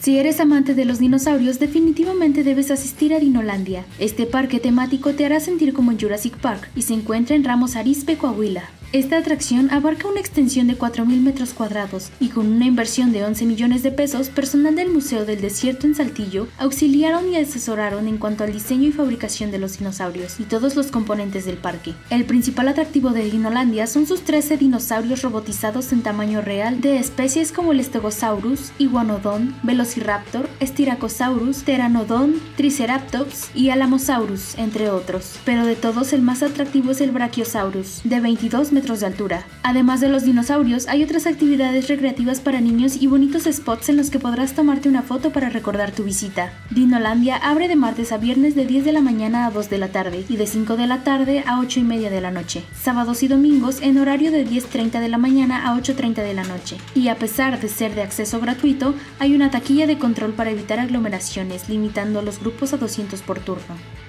Si eres amante de los dinosaurios, definitivamente debes asistir a Dinolandia. Este parque temático te hará sentir como en Jurassic Park y se encuentra en Ramos Arizpe, Coahuila. Esta atracción abarca una extensión de 4.000 metros cuadrados y con una inversión de 11 millones de pesos, personal del Museo del Desierto en Saltillo auxiliaron y asesoraron en cuanto al diseño y fabricación de los dinosaurios y todos los componentes del parque. El principal atractivo de Dinolandia son sus 13 dinosaurios robotizados en tamaño real de especies como el Stegosaurus, Iguanodon, Velociraptor, Styracosaurus, Pteranodon, Triceraptops y Alamosaurus, entre otros. Pero de todos el más atractivo es el Brachiosaurus, de 22 metros de altura. Además de los dinosaurios, hay otras actividades recreativas para niños y bonitos spots en los que podrás tomarte una foto para recordar tu visita. Dinolandia abre de martes a viernes de 10 de la mañana a 2 de la tarde y de 5 de la tarde a 8 y media de la noche. Sábados y domingos en horario de 10:30 de la mañana a 8:30 de la noche. Y a pesar de ser de acceso gratuito, hay una taquilla de control para evitar aglomeraciones, limitando los grupos a 200 por turno.